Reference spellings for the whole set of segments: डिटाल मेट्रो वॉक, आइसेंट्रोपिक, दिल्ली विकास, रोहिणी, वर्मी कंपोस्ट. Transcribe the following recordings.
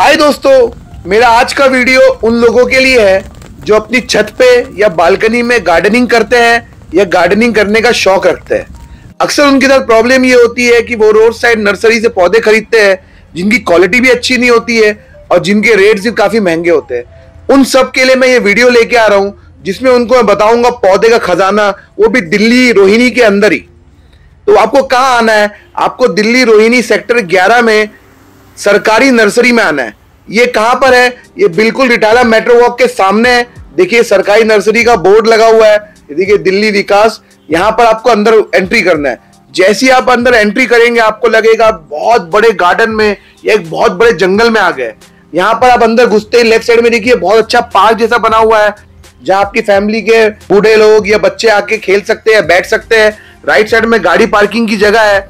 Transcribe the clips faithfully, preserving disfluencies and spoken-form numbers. हाय दोस्तों, मेरा आज का वीडियो उन लोगों के लिए है जो अपनी छत पे या बालकनी में गार्डनिंग करते हैं या गार्डनिंग करने का शौक रखते हैं। अक्सर उनके साथ प्रॉब्लम ये होती है कि वो रोड साइड नर्सरी से पौधे खरीदते हैं जिनकी क्वालिटी भी अच्छी नहीं होती है और जिनके रेट्स भी काफ़ी महंगे होते हैं। उन सब के लिए मैं ये वीडियो लेके आ रहा हूँ जिसमें उनको मैं बताऊँगा पौधे का खजाना, वो भी दिल्ली रोहिणी के अंदर ही। तो आपको कहाँ आना है? आपको दिल्ली रोहिणी सेक्टर ग्यारह में सरकारी नर्सरी में आना है। ये कहाँ पर है? ये बिल्कुल डिटाल मेट्रो वॉक के सामने है। देखिए, सरकारी नर्सरी का बोर्ड लगा हुआ है, ये देखिए दिल्ली विकास। यहाँ पर आपको अंदर एंट्री करना है। जैसे ही आप अंदर एंट्री करेंगे आपको लगेगा बहुत बड़े गार्डन में या एक बहुत बड़े जंगल में आ गए। यहाँ पर आप अंदर घुसते ही लेफ्ट साइड में देखिए बहुत अच्छा पार्क जैसा बना हुआ है जहाँ आपकी फैमिली के बूढ़े लोग या बच्चे आके खेल सकते हैं, बैठ सकते हैं। राइट साइड में गाड़ी पार्किंग की जगह है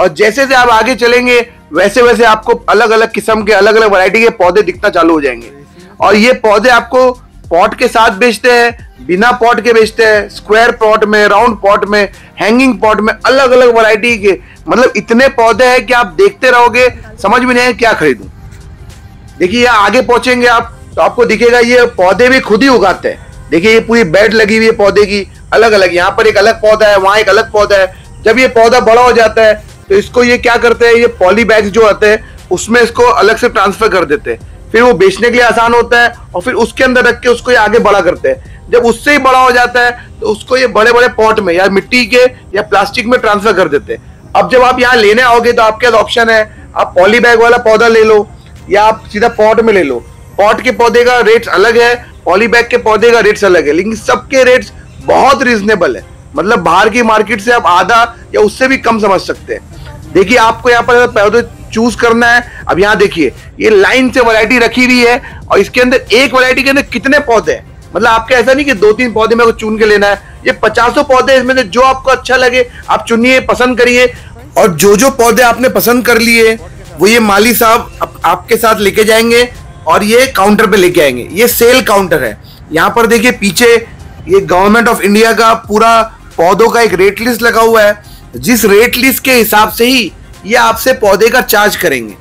और जैसे जैसे आप आगे चलेंगे वैसे वैसे आपको अलग अलग किस्म के अलग अलग वैरायटी के पौधे दिखना चालू हो जाएंगे। और ये पौधे आपको पॉट के साथ बेचते हैं, बिना पॉट के बेचते हैं, स्क्वायर पॉट में, राउंड पॉट में, हैंगिंग पॉट में, अलग अलग वैरायटी के। मतलब इतने पौधे हैं कि आप देखते रहोगे, समझ में नहीं है क्या खरीदूं। देखिए आगे पहुंचेंगे आप तो आपको दिखेगा ये पौधे भी खुद ही उगाते हैं। देखिए ये पूरी बेड लगी हुई है पौधे की, अलग अलग। यहाँ पर एक अलग पौधा है, वहाँ एक अलग पौधा है। जब ये पौधा बड़ा हो जाता है तो इसको ये क्या करते हैं, ये पॉली बैग्स जो आते हैं उसमें इसको अलग से ट्रांसफर कर देते हैं। फिर वो बेचने के लिए आसान होता है और फिर उसके अंदर रख के उसको ये आगे बड़ा करते हैं। जब उससे ही बड़ा हो जाता है तो उसको ये बड़े बड़े पॉट में या मिट्टी के या प्लास्टिक में ट्रांसफर कर देते हैं। अब जब आप यहाँ लेने आओगे तो आपके पास ऑप्शन है, आप पॉली बैग वाला पौधा ले लो या आप सीधा पॉट में ले लो। पॉट के पौधे का रेट्स अलग है, पॉली बैग के पौधे का रेट्स अलग है, लेकिन सबके रेट्स बहुत रीजनेबल है। मतलब बाहर की मार्केट से आप आधा या उससे भी कम समझ सकते हैं। देखिए आपको यहाँ पर पौधे चूज करना है। अब यहाँ देखिए ये लाइन से वैरायटी रखी हुई है और इसके अंदर एक वैरायटी के अंदर कितने पौधे हैं। मतलब आपके ऐसा नहीं कि दो तीन पौधे में को चुन के लेना है, ये पचासों पौधे, इसमें से जो आपको अच्छा लगे आप चुनिए, पसंद करिए। और जो जो पौधे आपने पसंद कर लिए वो ये माली साहब आप, आपके साथ लेके जाएंगे और ये काउंटर पे लेके आएंगे। ये सेल काउंटर है। यहाँ पर देखिए पीछे ये गवर्नमेंट ऑफ इंडिया का पूरा पौधों का एक रेट लिस्ट लगा हुआ है, जिस रेट लिस्ट के हिसाब से ही ये आपसे पौधे का चार्ज करेंगे।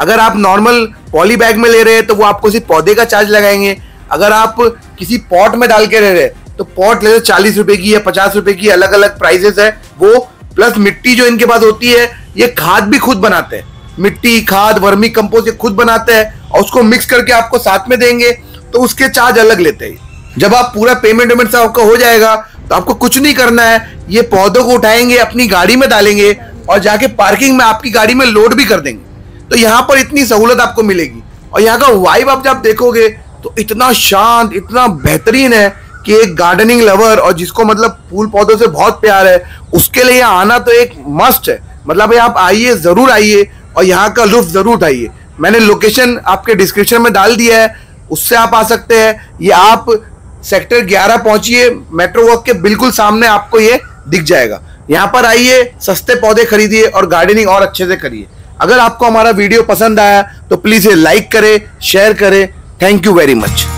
अगर आप नॉर्मल पॉली बैग में ले रहे हैं तो वो आपको सिर्फ पौधे का चार्ज लगाएंगे। अगर आप किसी पॉट में डाल के ले रहे हैं तो पॉट ले चालीस रुपए की या पचास रुपए की अलग अलग प्राइसेस है वो, प्लस मिट्टी जो इनके पास होती है। ये खाद भी खुद बनाते हैं, मिट्टी, खाद, वर्मी कंपोस्ट खुद बनाते हैं और उसको मिक्स करके आपको साथ में देंगे तो उसके चार्ज अलग लेते हैं। जब आप पूरा पेमेंट वेमेंट सब आपका हो जाएगा तो आपको कुछ नहीं करना है, ये पौधों को उठाएंगे, अपनी गाड़ी में डालेंगे और जाके पार्किंग में आपकी गाड़ी में लोड भी कर देंगे। तो यहाँ पर इतनी सहूलत आपको मिलेगी। और यहाँ का वाइब आप जब देखोगे तो इतना शांत, इतना बेहतरीन है कि एक गार्डनिंग लवर और जिसको मतलब फूल पौधों से बहुत प्यार है उसके लिए यहाँ आना तो एक मस्ट है। मतलब आप आइए, ज़रूर आइए और यहाँ का लुत्फ ज़रूर उठाइए। मैंने लोकेशन आपके डिस्क्रिप्शन में डाल दिया है, उससे आप आ सकते हैं। ये आप सेक्टर ग्यारह पहुंचिए, मेट्रो वॉक के बिल्कुल सामने आपको ये दिख जाएगा। यहाँ पर आइए, सस्ते पौधे खरीदिए और गार्डनिंग और अच्छे से करिए। अगर आपको हमारा वीडियो पसंद आया तो प्लीज़ ये लाइक करें, शेयर करें। Thank you very much.